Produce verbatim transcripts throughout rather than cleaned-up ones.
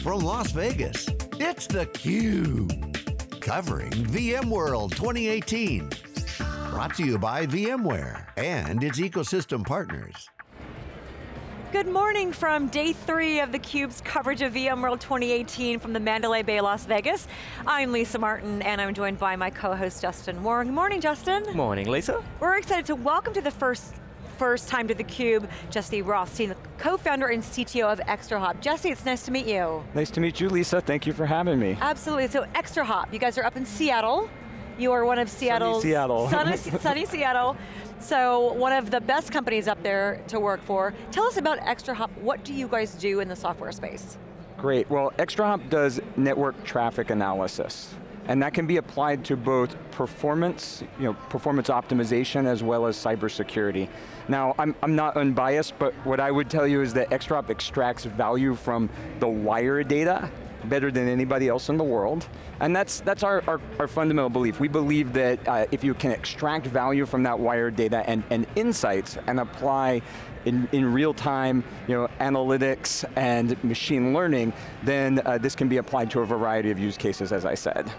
from Las Vegas, it's theCUBE, covering VMworld twenty eighteen. Brought to you by VMware and its ecosystem partners. Good morning from day three of theCUBE's coverage of VMworld twenty eighteen from the Mandalay Bay, Las Vegas. I'm Lisa Martin and I'm joined by my co-host Justin Warren. Good morning, Justin. Good morning, Lisa. We're excited to welcome to the first first time to theCUBE, Jesse Rothstein, the co-founder and C T O of ExtraHop. Jesse, it's nice to meet you. Nice to meet you, Lisa. Thank you for having me. Absolutely, so ExtraHop, you guys are up in Seattle. You are one of Seattle's- Sunny Seattle. Sunny, sunny Seattle. So one of the best companies up there to work for. Tell us about ExtraHop. What do you guys do in the software space? Great, well ExtraHop does network traffic analysis. And that can be applied to both performance, you know, performance optimization as well as cybersecurity. Now, I'm, I'm not unbiased, but what I would tell you is that ExtraHop extracts value from the wire data better than anybody else in the world. And that's, that's our, our, our fundamental belief. We believe that uh, if you can extract value from that wired data and, and insights and apply in, in real time, you know, analytics and machine learning, then uh, this can be applied to a variety of use cases, as I said.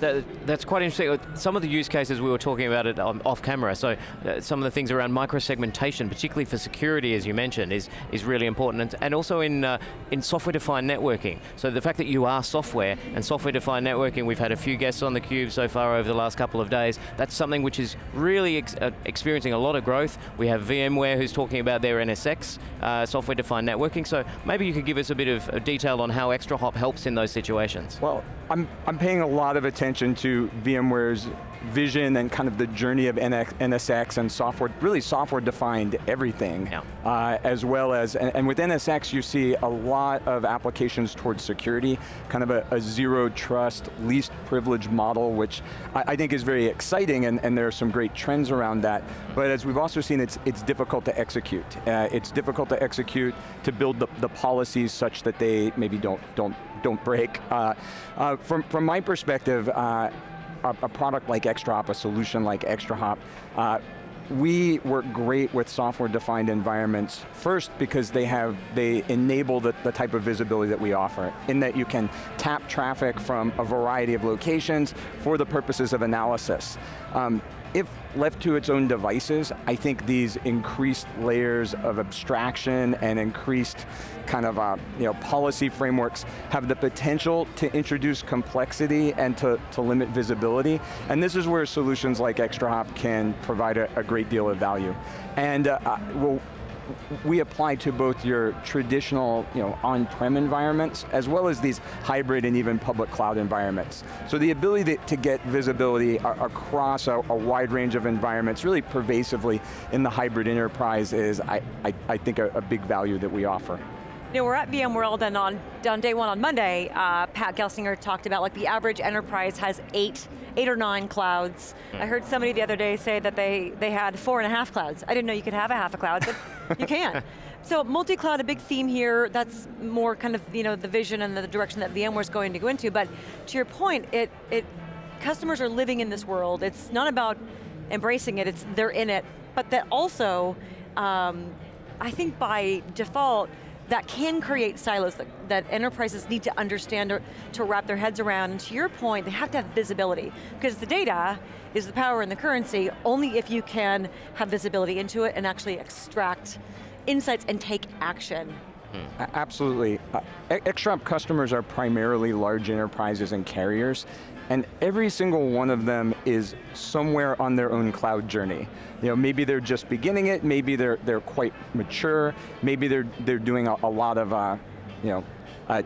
That, that's quite interesting. Some of the use cases we were talking about it um, off camera, so uh, some of the things around micro-segmentation, particularly for security, as you mentioned, is, is really important. And, and also in, uh, in software-defined networking. So the fact that you are software, and software-defined networking, we've had a few guests on theCUBE so far over the last couple of days. That's something which is really ex uh, experiencing a lot of growth. We have VMware who's talking about their N S X, uh, software-defined networking. So maybe you could give us a bit of uh, detail on how ExtraHop helps in those situations. Well, I'm, I'm paying a lot of of attention to VMware's vision and kind of the journey of N S X and software, really software-defined everything, yeah. uh, as well as, and, and with N S X you see a lot of applications towards security, kind of a, a zero trust, least privilege model, which I, I think is very exciting, and, and there are some great trends around that, but as we've also seen, it's, it's difficult to execute. Uh, it's difficult to execute to build the, the policies such that they maybe don't, don't, don't break. Uh, uh, from, from my perspective, uh, A, a product like ExtraHop, a solution like ExtraHop, uh, we work great with software-defined environments, first because they have, they enable the, the type of visibility that we offer, in that you can tap traffic from a variety of locations for the purposes of analysis. Um, if left to its own devices, I think these increased layers of abstraction and increased kind of uh, you know, policy frameworks have the potential to introduce complexity and to, to limit visibility. And this is where solutions like ExtraHop can provide a, a great deal of value. And uh, well, we apply to both your traditional you know, on-prem environments as well as these hybrid and even public cloud environments. So the ability to get visibility across a, a wide range of environments, really pervasively in the hybrid enterprise is, I, I, I think, a, a big value that we offer. You know, we're at VMworld, and on, on day one on Monday, uh, Pat Gelsinger talked about like the average enterprise has eight, eight or nine clouds. Mm. I heard somebody the other day say that they, they had four and a half clouds. I didn't know you could have a half a cloud, but you can. So multi-cloud, a big theme here, that's more kind of you know the vision and the direction that VMware's going to go into, but to your point, it, it customers are living in this world. It's not about embracing it, it's they're in it, but that also, um, I think by default, that can create silos that, that enterprises need to understand or to wrap their heads around. And to your point, they have to have visibility, because the data is the power and the currency, only if you can have visibility into it and actually extract insights and take action. Hmm. Absolutely. Uh, ExtraHop customers are primarily large enterprises and carriers, and every single one of them is somewhere on their own cloud journey. You know, maybe they're just beginning it, maybe they're, they're quite mature, maybe they're, they're doing a, a lot of uh, you know, uh,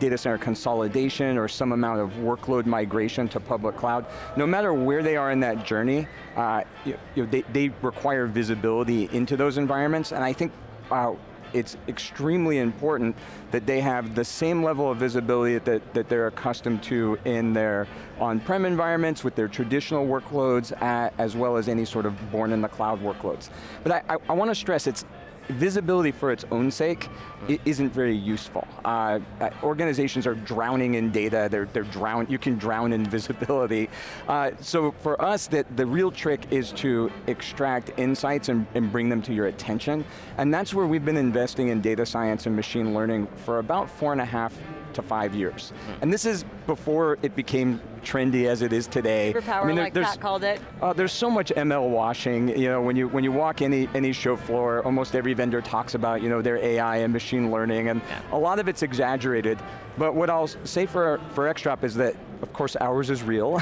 data center consolidation or some amount of workload migration to public cloud. No matter where they are in that journey, uh, you know, they, they require visibility into those environments, and I think uh, it's extremely important that they have the same level of visibility that, that they're accustomed to in their on-prem environments with their traditional workloads, uh, as well as any sort of born in the cloud workloads. But I, I, I want to stress, it's visibility for its own sake it isn't very useful. Uh, organizations are drowning in data, they're, they're drown, you can drown in visibility. Uh, so for us, the, the real trick is to extract insights and, and bring them to your attention. And that's where we've been investing in data science and machine learning for about four and a half to five years. Mm. And this is before it became trendy as it is today. Superpower, I mean, there, like Pat called it. Uh, there's so much M L washing. You know, when you when you walk any any show floor, almost every vendor talks about you know their A I and machine learning, and yeah. a lot of it's exaggerated. But what I'll say for for ExtraHop is that, of course, ours is real,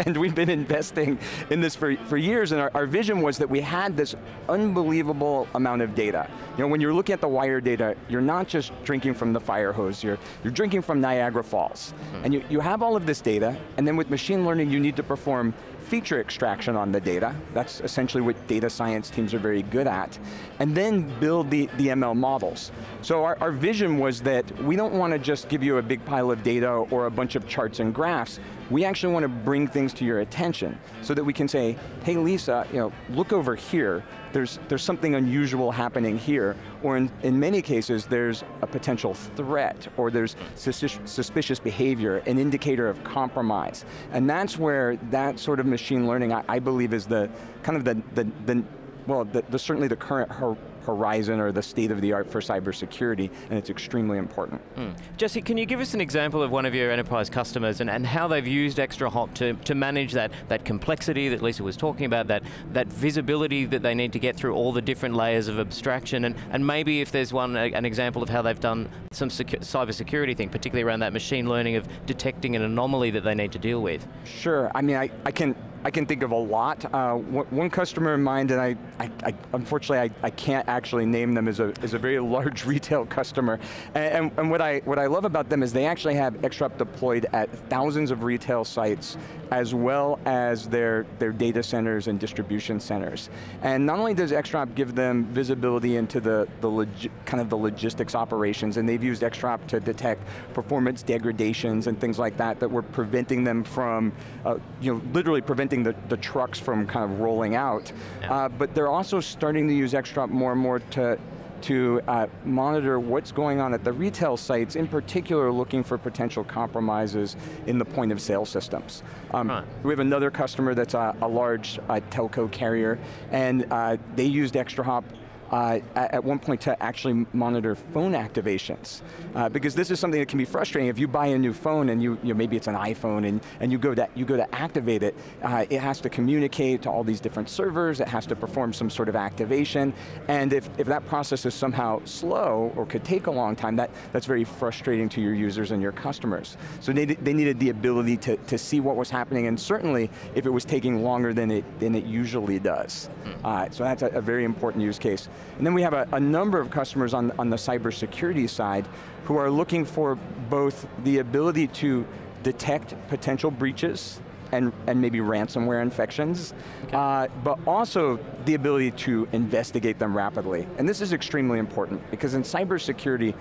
and we've been investing in this for for years. And our, our vision was that we had this unbelievable amount of data. You know, when you're looking at the wire data, you're not just drinking from the fire hose. You're you're drinking from Niagara Falls, mm-hmm. and you you have all of this data. And then with machine learning, you need to perform feature extraction on the data. That's essentially what data science teams are very good at. And then build the, the M L models. So our, our vision was that we don't want to just give you a big pile of data or a bunch of charts and graphs. We actually want to bring things to your attention so that we can say, hey Lisa, you know, look over here. There's, there's something unusual happening here. Or in, in many cases, there's a potential threat or there's suspicious behavior, an indicator of compromise. And that's where that sort of machine learning, I, I believe, is the kind of the, the, the well, the, the, certainly the current her horizon or the state of the art for cybersecurity, and it's extremely important. Mm. Jesse, can you give us an example of one of your enterprise customers and, and how they've used ExtraHop to, to manage that, that complexity that Lisa was talking about, that, that visibility that they need to get through all the different layers of abstraction, and, and maybe if there's one, an example of how they've done some cybersecurity thing, particularly around that machine learning of detecting an anomaly that they need to deal with? Sure, I mean, I, I can, I can think of a lot. Uh, one customer of mine that I, I, I unfortunately, I, I can't actually name them, is a, is a very large retail customer. And, and what, I, what I love about them is they actually have ExtraHop deployed at thousands of retail sites, as well as their, their data centers and distribution centers. And not only does ExtraHop give them visibility into the, the log, kind of the logistics operations, and they've used ExtraHop to detect performance degradations and things like that that were preventing them from, uh, you know, literally preventing The, the trucks from kind of rolling out, yeah. uh, but they're also starting to use ExtraHop more and more to to uh, monitor what's going on at the retail sites, in particular looking for potential compromises in the point of sale systems. Um, right. We have another customer that's a, a large uh, telco carrier, and uh, they used ExtraHop Uh, at one point to actually monitor phone activations. Uh, because this is something that can be frustrating. If you buy a new phone and you, you know, maybe it's an iPhone and, and you, go to, you go to activate it, uh, it has to communicate to all these different servers, it has to perform some sort of activation, and if, if that process is somehow slow or could take a long time, that, that's very frustrating to your users and your customers. So they, they needed the ability to, to see what was happening, and certainly if it was taking longer than it, than it usually does. Uh, so that's a, a very important use case. And then we have a, a number of customers on, on the cybersecurity side who are looking for both the ability to detect potential breaches and, and maybe ransomware infections, okay. uh, but also the ability to investigate them rapidly. And this is extremely important because in cybersecurity,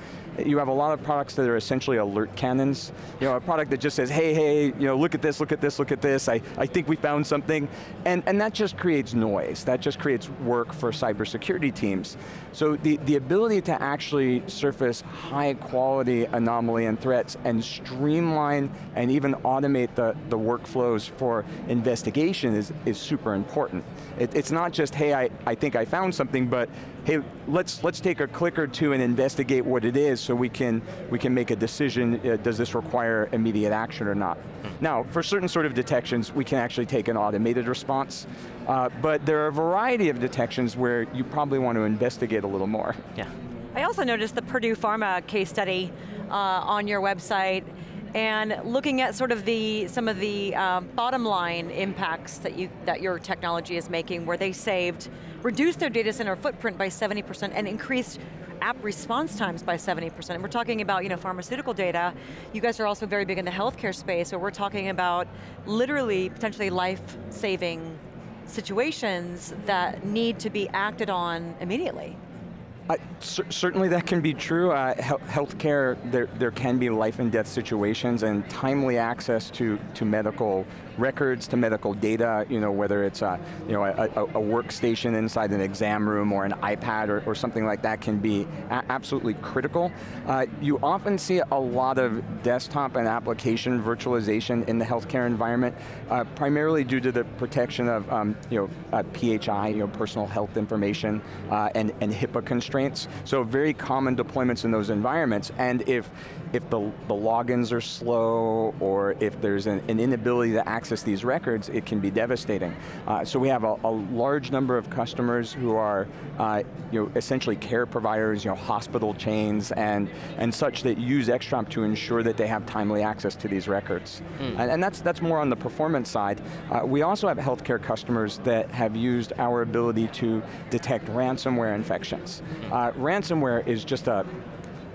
you have a lot of products that are essentially alert cannons. You know, a product that just says, hey, hey, you know, look at this, look at this, look at this, I, I think we found something. And, and that just creates noise, that just creates work for cybersecurity teams. So the, the ability to actually surface high quality anomaly and threats and streamline and even automate the, the workflows for investigation is, is super important. It, it's not just, hey, I, I think I found something, but hey, let's, let's take a click or two and investigate what it is so we can, we can make a decision, uh, does this require immediate action or not? Now, for certain sort of detections, we can actually take an automated response, uh, but there are a variety of detections where you probably want to investigate a little more. Yeah. I also noticed the Purdue Pharma case study uh, on your website, and looking at sort of the, some of the um, bottom line impacts that, you, that your technology is making, where they saved, reduced their data center footprint by seventy percent and increased app response times by seventy percent. And we're talking about, you know, pharmaceutical data. You guys are also very big in the healthcare space, so we're talking about literally potentially life-saving situations that need to be acted on immediately. I, cer certainly that can be true. Uh, he healthcare, there, there can be life and death situations, and timely access to, to medical records, to medical data, you know, whether it's a, you know, a, a, a workstation inside an exam room or an iPad or, or something like that can be a absolutely critical. Uh, you often see a lot of desktop and application virtualization in the healthcare environment, uh, primarily due to the protection of um, you know, uh, P H I, you know, personal health information, uh, and, and HIPAA constraints. So very common deployments in those environments, and if, if the, the logins are slow, or if there's an, an inability to access these records, it can be devastating. Uh, so we have a, a large number of customers who are uh, you know, essentially care providers, you know, hospital chains, and, and such that use ExtraHop to ensure that they have timely access to these records. Mm. And, and that's, that's more on the performance side. Uh, we also have healthcare customers that have used our ability to detect ransomware infections. Uh, ransomware is just a,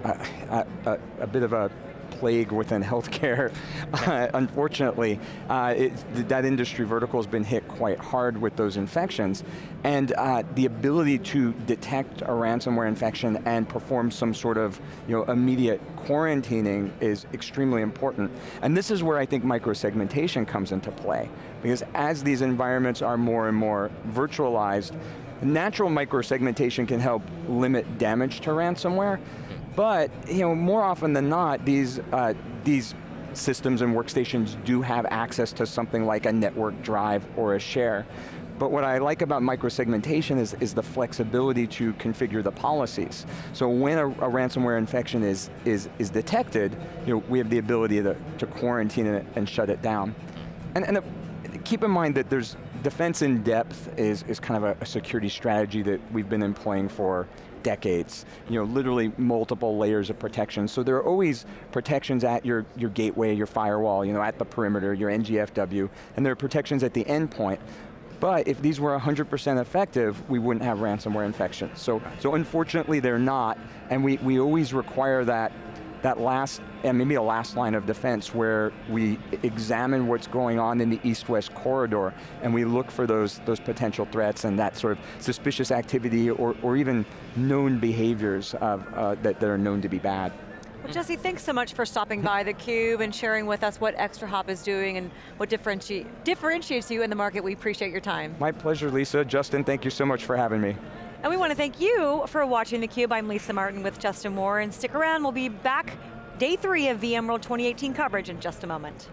a, a, a bit of a plague within healthcare, uh, unfortunately. Uh, it, that industry vertical has been hit quite hard with those infections, and uh, the ability to detect a ransomware infection and perform some sort of, you know, immediate quarantining is extremely important. And this is where I think microsegmentation comes into play, because as these environments are more and more virtualized, natural microsegmentation can help limit damage to ransomware, but you know, more often than not, these, uh, these systems and workstations do have access to something like a network drive or a share. But what I like about microsegmentation is, is the flexibility to configure the policies. So when a, a ransomware infection is, is, is detected, you know, we have the ability to, to quarantine it and shut it down. And, and a, keep in mind that there's defense in depth is, is kind of a, a security strategy that we've been employing for decades. You know, literally multiple layers of protection. So there are always protections at your, your gateway, your firewall, you know, at the perimeter, your N G F W, and there are protections at the endpoint. But if these were one hundred percent effective, we wouldn't have ransomware infections. So, so unfortunately they're not, and we, we always require that that last, and maybe a last line of defense where we examine what's going on in the east-west corridor, and we look for those, those potential threats and that sort of suspicious activity or, or even known behaviors of, uh, that, that are known to be bad. Well, Jesse, thanks so much for stopping by theCUBE and sharing with us what ExtraHop is doing and what differenti differentiates you in the market. We appreciate your time. My pleasure, Lisa. Justin, thank you so much for having me. And we want to thank you for watching theCUBE. I'm Lisa Martin with Justin Warren. Stick around, we'll be back day three of VMworld twenty eighteen coverage in just a moment.